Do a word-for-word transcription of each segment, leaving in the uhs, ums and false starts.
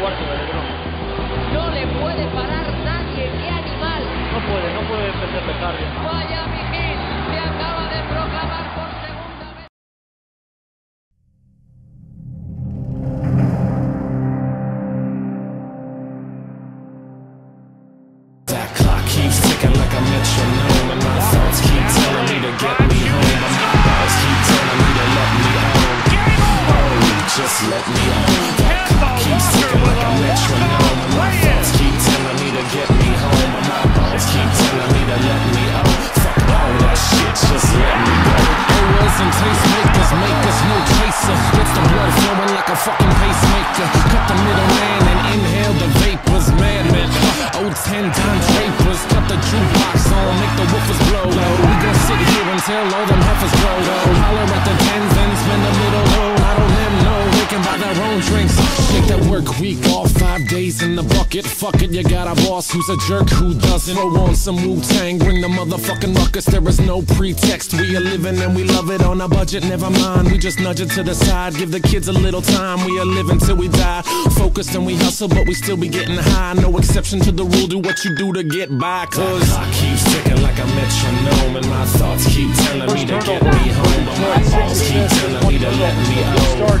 cuarto de LeBron. No le puede parar nadie, qué animal. No puede, no puede defender de Harden. Vaya Mijín, se acaba de proclamar por segunda vez. That clock keeps ticking like a metronome, and my thoughts keep telling me to get me home, and my eyes keep telling me to let me home. Oh, just let me home. That clock keeps ticking like a metronome, and my thoughts keep telling me to get me home, and my eyes keep telling me to let me out. Fuck all that shit, just let me go. Errors and tastemakers make us no tracer. It's the blood flowing like a fucking pacemaker. Cut the middle man and inhale the vapors, madman. oh ten Don Drapers, cut the jukebox on, make the woofers blow low. We gon' sit here until all them heifers blow low. Holler at the tens and spend the middle road. I don't them know, they can buy their own drinks. Make that work week off, five days in the bucket. Fuck it, you got a boss who's a jerk who doesn't. Throw on some Wu-Tang, bring the motherfucking ruckus. There is no pretext, we are living and we love it on a budget. Never mind, we just nudge it to the side. Give the kids a little time, we are living till we die. Focused and we hustle, but we still be getting high. No exception to the rule, do what you do to get by. Cause the clock keeps ticking like a metronome, and my thoughts keep telling me to get me home, but my balls keep telling me to let me out.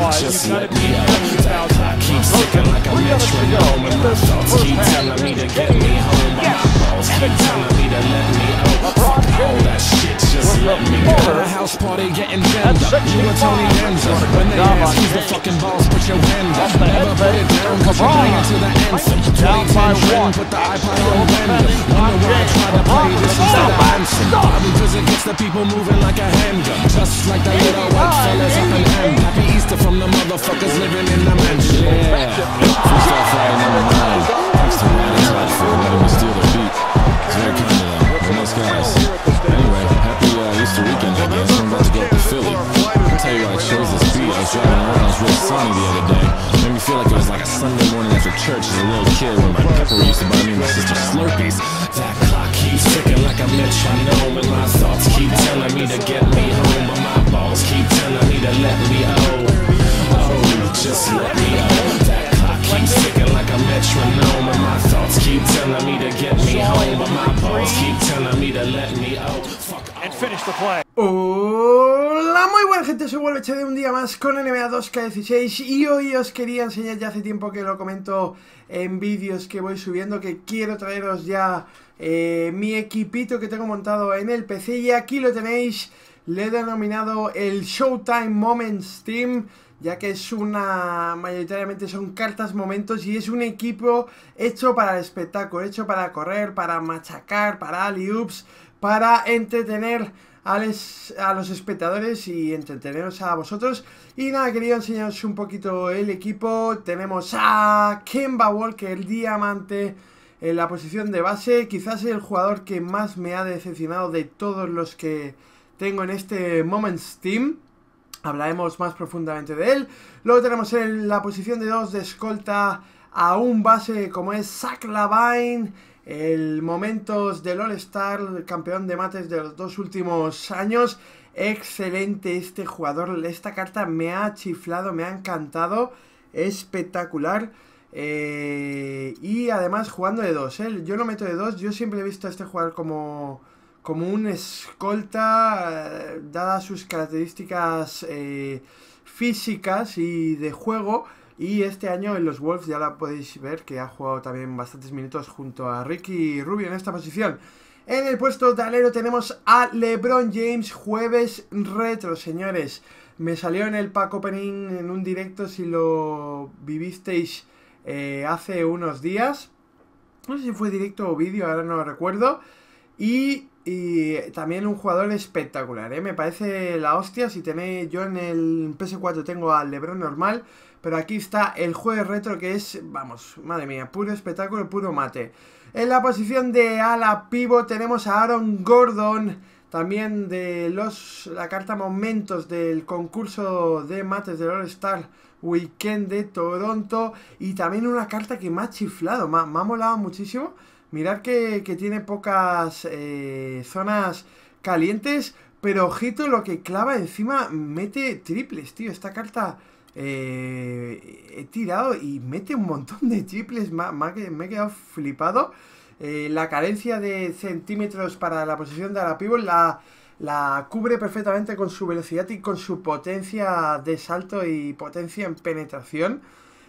Oh, just let me out. That clock keeps ticking like a metronome, and my thoughts keep telling me to get me home, but my balls keep telling me to let me out. Fuck all that shit, just let me go. At a house party getting jammed up, you and Tony Danza. When they ask who's the fucking boss, put your hand up. Never put it down, cause you're playing to the anthem. twenty ten trend, put the iPod on random. Wonder why I try to play this instead of answer. Probably cause it gets the people moving like a handgun, just like the little white fellas up in Hamburg. Happy Easter from the motherfuckers living in the mansion. Yeah, we start fighting on the line. Thanks to Ryan's right for letting me steal the beat. It's very kind of them, and those guys. Anyway, happy uh, Easter weekend, I guess. I'm about to go up to Philly. I'll tell you why I chose this beat. I was driving around, it was real sunny the other day. It made me feel like it was like a Sunday morning after church as a little kid when my pepper used to buy me my sister Slurpees. That clock keeps ticking like a metronome, and my thoughts keep telling me to get me home, but my balls keep telling me to let me out. Oh, just let me out. That clock keeps ticking like a metronome, and my thoughts keep telling me to get me home, but my balls keep telling me to let me out. Fuck and finish the play. Hola, muy buena gente, soy WolvieHD un día más con N B A dos K dieciséis. Y hoy os quería enseñar, ya hace tiempo que lo comento en vídeos que voy subiendo, que quiero traeros ya eh, mi equipito que tengo montado en el P C. Y aquí lo tenéis, le he denominado el Showtime Moments Team, ya que es una, mayoritariamente son cartas, momentos, y es un equipo hecho para el espectáculo, hecho para correr, para machacar, para alley-oops, para entretener a, les, a los espectadores y entreteneros a vosotros. Y nada, quería enseñaros un poquito el equipo. Tenemos a Kemba Walker, el diamante, en la posición de base. Quizás el jugador que más me ha decepcionado de todos los que tengo en este Moments Team. Hablaremos más profundamente de él. Luego tenemos en la posición de dos de escolta a un base como es Zach Lavine, el momentos del All-Star, el campeón de mates de los dos últimos años. Excelente este jugador, esta carta me ha chiflado, me ha encantado, espectacular. Eh, y además jugando de dos, ¿eh? Yo lo meto de dos, yo siempre he visto a este jugador como... como un escolta, eh, dadas sus características eh, físicas y de juego. Y este año en los Wolves ya la podéis ver que ha jugado también bastantes minutos junto a Ricky Rubio en esta posición. En el puesto de alero tenemos a LeBron James, jueves retro, señores. Me salió en el pack opening en un directo, si lo vivisteis eh, hace unos días. No sé si fue directo o vídeo, ahora no lo recuerdo. Y... Y también un jugador espectacular, ¿eh? Me parece la hostia. Si tenéis, yo en el P S cuatro tengo al LeBron normal, pero aquí está el jueves retro que es, vamos, madre mía, puro espectáculo, puro mate. En la posición de ala pivo tenemos a Aaron Gordon, también de los la carta momentos del concurso de mates del All-Star Weekend de Toronto. Y también una carta que me ha chiflado, me, me ha molado muchísimo. Mirad que, que tiene pocas eh, zonas calientes, pero ojito lo que clava encima, mete triples, tío. Esta carta eh, he tirado y mete un montón de triples, me, me he quedado flipado. Eh, la carencia de centímetros para la posesión de la pívot la, la cubre perfectamente con su velocidad y con su potencia de salto y potencia en penetración.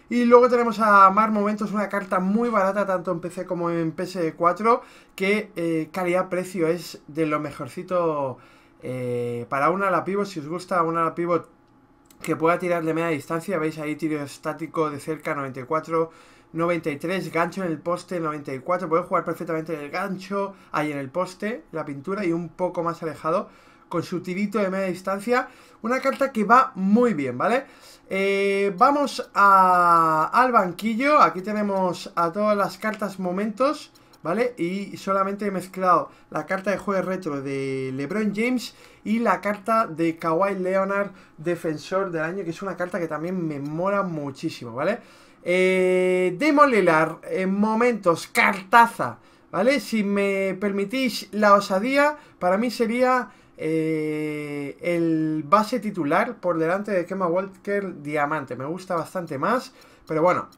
Y luego tenemos a Mar Momentos, una carta muy barata tanto en P C como en P S cuatro, que eh, calidad-precio es de lo mejorcito eh, para una ala pívot. Si os gusta una ala pívot que pueda tirar de media distancia, veis ahí tiro estático de cerca noventa y cuatro, noventa y tres, gancho en el poste noventa y cuatro, puede jugar perfectamente en el gancho, ahí en el poste, la pintura y un poco más alejado con su tirito de media distancia. Una carta que va muy bien, ¿vale? Eh, vamos a, al banquillo. Aquí tenemos a todas las cartas momentos, ¿vale? Y solamente he mezclado la carta de juego retro de LeBron James y la carta de Kawhi Leonard, defensor del año, que es una carta que también me mola muchísimo, ¿vale? Eh, Damian Lillard, eh, momentos, cartaza, ¿vale? Si me permitís la osadía, para mí sería eh, el base titular por delante de Kemba Walker diamante. Me gusta bastante más, pero bueno,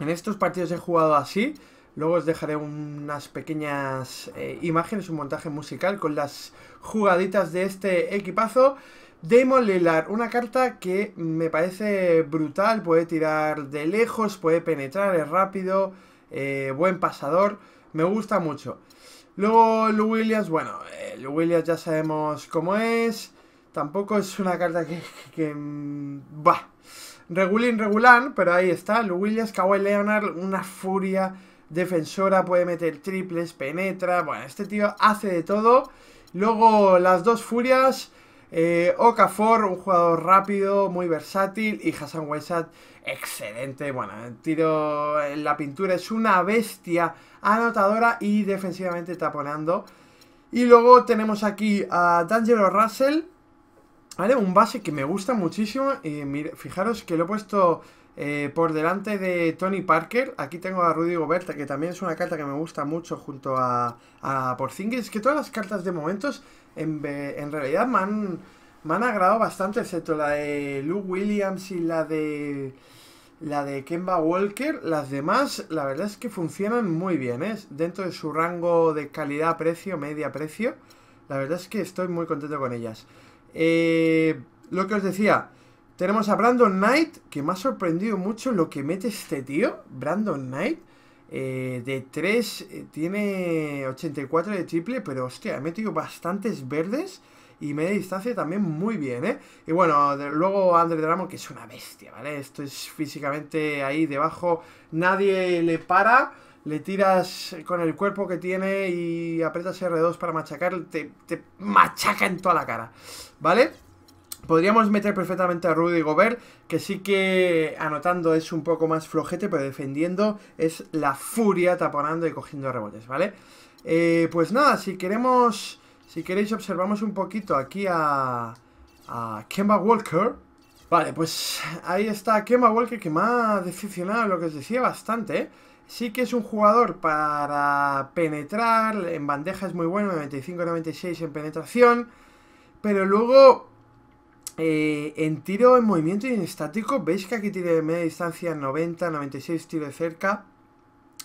en estos partidos he jugado así. Luego os dejaré unas pequeñas eh, imágenes, un montaje musical con las jugaditas de este equipazo. Damian Lillard, una carta que me parece brutal, puede tirar de lejos, puede penetrar, es rápido, eh, buen pasador, me gusta mucho. Luego Lou Williams, bueno, eh, Lou Williams ya sabemos cómo es, tampoco es una carta que... que bah, regulín, regular, pero ahí está, Lou Williams. Kawhi Leonard, una furia defensora, puede meter triples, penetra, bueno, este tío hace de todo. Luego las dos furias, eh, Okafor, un jugador rápido, muy versátil, y Hassan Whiteside, excelente, bueno, tiro en la pintura, es una bestia anotadora y defensivamente taponando. Y luego tenemos aquí a D'Angelo Russell, ¿vale? Un base que me gusta muchísimo, y mire, fijaros que lo he puesto... Eh, por delante de Tony Parker. Aquí tengo a Rudy Gobert, que también es una carta que me gusta mucho, junto a, a Porzingis. Es que todas las cartas de momentos en, en realidad me han, me han agradado bastante, excepto la de Lou Williams y la de la de Kemba Walker. Las demás, la verdad es que funcionan muy bien, ¿eh? Dentro de su rango de calidad-precio, media-precio, la verdad es que estoy muy contento con ellas. eh, Lo que os decía, tenemos a Brandon Knight, que me ha sorprendido mucho lo que mete este tío. Brandon Knight, eh, de tres, eh, tiene ochenta y cuatro de triple, pero hostia, ha metido bastantes verdes y media distancia también muy bien, ¿eh? Y bueno, de, luego Andre Drummond, que es una bestia, ¿vale? Esto es físicamente ahí debajo, nadie le para, le tiras con el cuerpo que tiene y aprietas R dos para machacar, te, te machaca en toda la cara, ¿vale? Podríamos meter perfectamente a Rudy Gobert, que sí que anotando es un poco más flojete, pero defendiendo es la furia, taponando y cogiendo rebotes, ¿vale? Eh, pues nada, si queremos, si queréis observamos un poquito aquí a, a Kemba Walker. Vale, pues ahí está Kemba Walker, que me ha decepcionado, lo que os decía, bastante, ¿eh? Sí que es un jugador para penetrar, en bandeja es muy bueno, noventa y cinco noventa y seis en penetración, pero luego... Eh, en tiro, en movimiento y en estático, veis que aquí tiene de media distancia noventa, noventa y seis, tiro de cerca.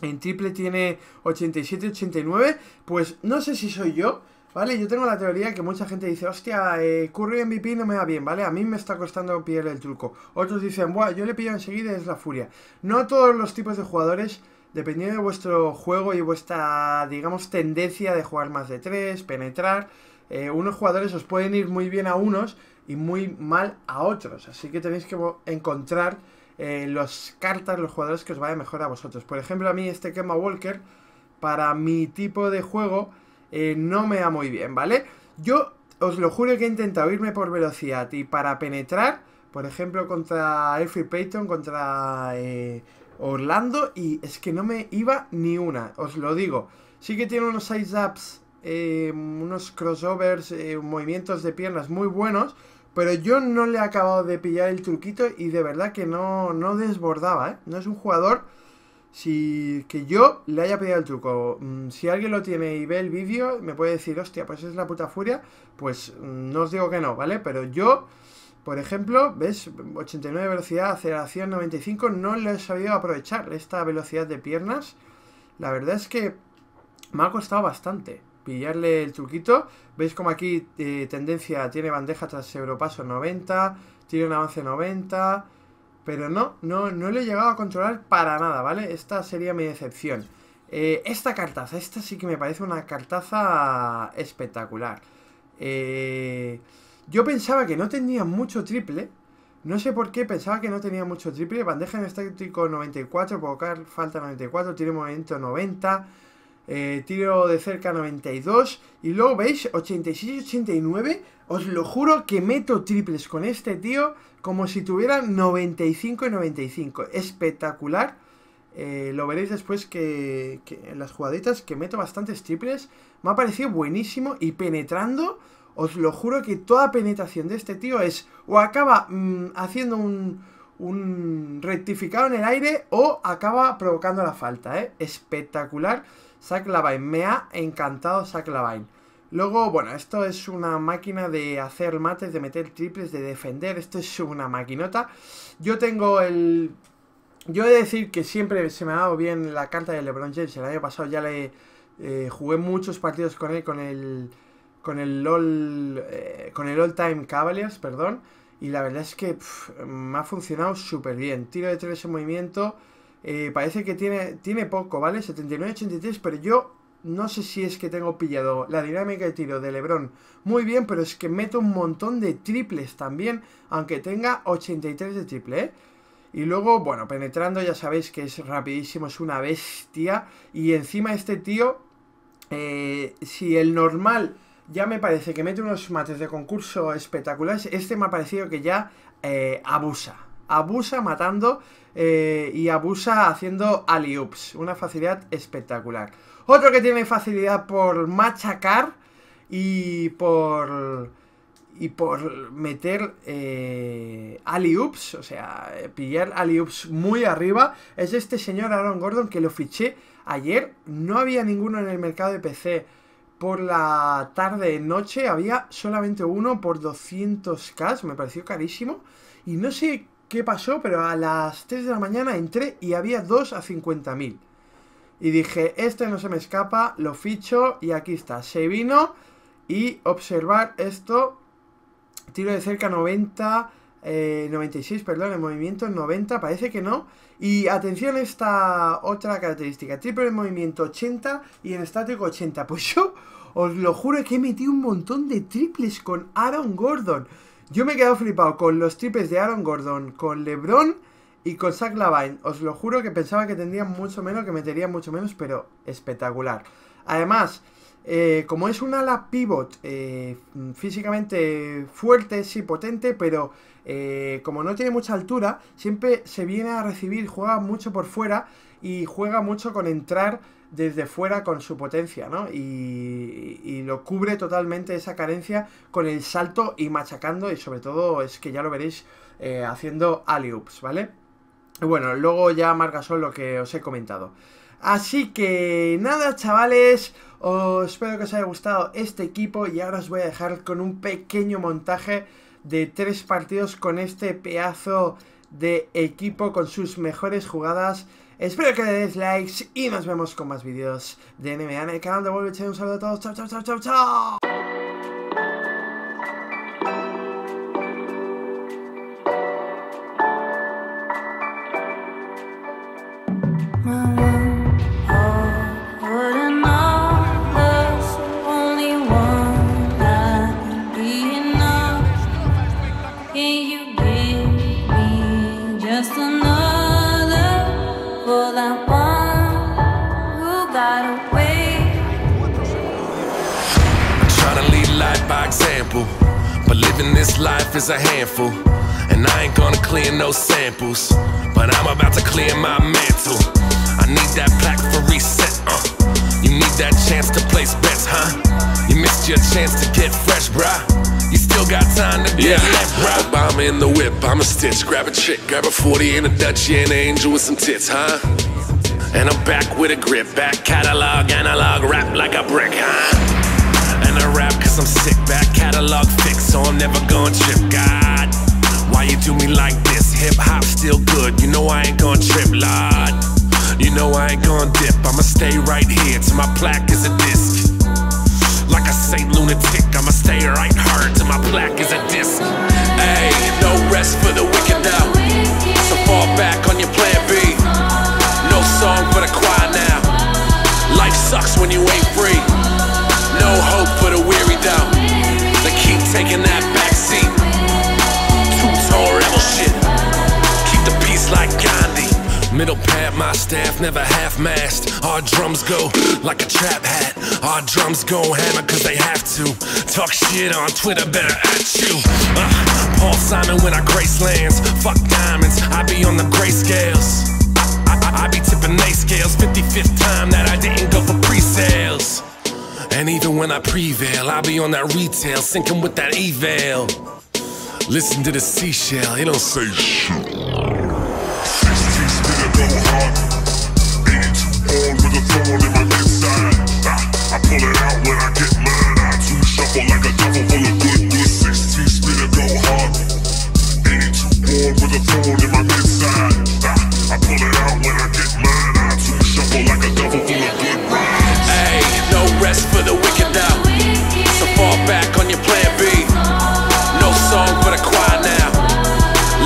En triple tiene ochenta y siete, ochenta y nueve. Pues no sé si soy yo, ¿vale? Yo tengo la teoría que mucha gente dice, hostia, eh, Curry M V P no me da bien, ¿vale? A mí me está costando pillar el truco. Otros dicen, buah, yo le pillo enseguida, es la furia. No todos los tipos de jugadores, dependiendo de vuestro juego y vuestra, digamos, tendencia de jugar más de tres, penetrar, eh, unos jugadores os pueden ir muy bien a unos y muy mal a otros, así que tenéis que encontrar eh, las cartas, los jugadores que os vayan mejor a vosotros. Por ejemplo, a mí este Kemba Walker, para mi tipo de juego, eh, no me da muy bien, ¿vale? Yo os lo juro que he intentado irme por velocidad y para penetrar, por ejemplo, contra Elfrid Payton, contra eh, Orlando, y es que no me iba ni una, os lo digo. Sí que tiene unos size-ups, eh, unos crossovers, eh, movimientos de piernas muy buenos, pero yo no le he acabado de pillar el truquito y de verdad que no, no desbordaba, ¿eh? No es un jugador si, que yo le haya pillado el truco. Si alguien lo tiene y ve el vídeo, me puede decir, hostia, pues es la puta furia. Pues no os digo que no, ¿vale? Pero yo Por ejemplo, ¿ves? ochenta y nueve de velocidad, aceleración noventa y cinco. No lo he sabido aprovechar, esta velocidad de piernas. La verdad es que me ha costado bastante pillarle el truquito. Veis como aquí eh, tendencia tiene bandeja tras europaso noventa, tiene un avance noventa. Pero no, no, no lo he llegado a controlar para nada, ¿vale? Esta sería mi decepción. Eh, esta cartaza, esta sí que me parece una cartaza espectacular. Eh, yo pensaba que no tenía mucho triple. No sé por qué, pensaba que no tenía mucho triple. Bandeja en estático noventa y cuatro, provocar falta noventa y cuatro, tiro movimiento noventa, eh, tiro de cerca noventa y dos. Y luego veis, ochenta y seis ochenta y nueve. Os lo juro que meto triples con este tío como si tuviera noventa y cinco y noventa y cinco. Espectacular. Eh, lo veréis después que, que en las jugaditas que meto bastantes triples. Me ha parecido buenísimo. Y penetrando, os lo juro que toda penetración de este tío es o acaba mm, haciendo un, un rectificado en el aire o acaba provocando la falta, ¿eh? Espectacular. Zach Lavine, me ha encantado Zach Lavine. Luego, bueno, esto es una máquina de hacer mates, de meter triples, de defender. Esto es una maquinota. Yo tengo el... Yo he de decir que siempre se me ha dado bien la carta de LeBron James. El año pasado ya le eh, jugué muchos partidos con él, con el... Con el LOL... Eh, con el All Time Cavaliers, perdón. Y la verdad es que pff, me ha funcionado súper bien. Tiro de tres en movimiento. Eh, parece que tiene, tiene poco, ¿vale? setenta y nueve ochenta y tres, pero yo... No sé si es que tengo pillado la dinámica de tiro de LeBron muy bien, pero es que meto un montón de triples también, aunque tenga ochenta y tres de triple, ¿eh? Y luego, bueno, penetrando ya sabéis que es rapidísimo, es una bestia. Y encima este tío, eh, si el normal ya me parece que mete unos mates de concurso espectaculares, este me ha parecido que ya eh, abusa. Abusa matando eh, y abusa haciendo alley-oops. Una facilidad espectacular. Otro que tiene facilidad por machacar y por y por meter eh, alley-oops, o sea, pillar alley-oops muy arriba, es este señor Aaron Gordon, que lo fiché ayer. No había ninguno en el mercado de P C por la tarde-noche, había solamente uno por doscientos K, me pareció carísimo. Y no sé qué pasó, pero a las tres de la mañana entré y había dos a cincuenta mil. Y dije, este no se me escapa, lo ficho y aquí está. Se vino y observar esto. Tiro de cerca noventa, eh, noventa y seis, perdón, en movimiento noventa, parece que no. Y atención a esta otra característica, triple en movimiento ochenta y en estático ochenta. Pues yo os lo juro que he metido un montón de triples con Aaron Gordon. Yo me he quedado flipado con los triples de Aaron Gordon, con LeBron y con Zach Lavine. Os lo juro que pensaba que tendría mucho menos, que metería mucho menos, pero espectacular. Además, eh, como es un ala pivot eh, físicamente fuerte, sí, potente, pero eh, como no tiene mucha altura, siempre se viene a recibir, juega mucho por fuera y juega mucho con entrar desde fuera con su potencia, ¿no? Y, y lo cubre totalmente esa carencia con el salto y machacando, y sobre todo es que ya lo veréis eh, haciendo alley-oops, ¿vale? Bueno, luego ya marca solo lo que os he comentado. Así que nada, chavales, os espero que os haya gustado este equipo y ahora os voy a dejar con un pequeño montaje de tres partidos con este pedazo de equipo, con sus mejores jugadas. Espero que le deis likes y nos vemos con más vídeos de N B A en el canal de WolvieHD. Un saludo a todos, chao, chao, chao, chao, chao. But living this life is a handful, and I ain't gonna clear no samples, but I'm about to clear my mantle. I need that plaque for reset, uh you need that chance to place bets, huh? You missed your chance to get fresh, bruh. You still got time to get yeah. left, bruh. Obama in the whip, I'm a stitch, grab a chick, grab a forty and a Dutchie and an angel with some tits, huh? And I'm back with a grip, back catalog, analog, rap like a brick, huh? And I rap cause I'm sick, back catalog fix, so I'm never gonna trip, God. Why you do me like this? Hip hop still good. You know I ain't gonna trip, Lord. You know I ain't gonna dip. I'ma stay right here till my plaque is a disc. Like a Saint lunatic, I'ma stay right hard till my plaque is a disc. Hey, no rest for the wicked now. So fall back on your plan B. No song for the choir now. Life sucks when you ain't free. No hope for the weary down. They keep taking that back seat. Too horrible shit. Keep the peace like Gandhi. Middle pad, my staff never half-mast. Our drums go like a trap hat. Our drums go hammer cause they have to. Talk shit on Twitter, better at you. uh, Paul Simon when I grace lands. Fuck diamonds, I be on the gray scales. I, I, I be tipping A scales. Fifty-fifth time that I didn't go for pre-sales. And even when I prevail, I be on that retail, sinking with that eval. Listen to the seashell, it don't say shit. Thorn in my inside. I, I pull it out when I get mine. I two shuffle like a double full of good good. Sixteen spinner go hard. eighty-two born with a thorn in my inside. I, I pull it out when I get mine. I two shuffle like a double full of good rhymes. Hey, no rest for the wicked now. So fall back on your plan B. No song for the choir now.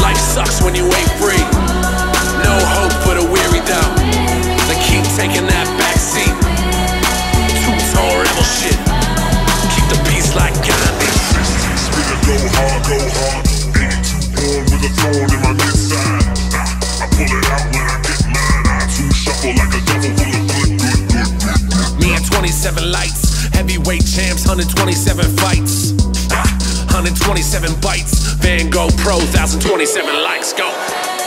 Life sucks when you ain't free. No hope for the weary down. Keep taking that backseat. Too horrible shit. Keep the peace like Gandhi. sixteen spinner go hard, go hard. eighty-two born with a thorn in my inside. I pull it out when I get mine. I two shuffle like a double full of good, good, good, good. Me and twenty-seven lights. Heavyweight champs, one hundred twenty-seven fights. one hundred twenty-seven bites. Van Gogh Pro, one thousand twenty-seven likes. Go.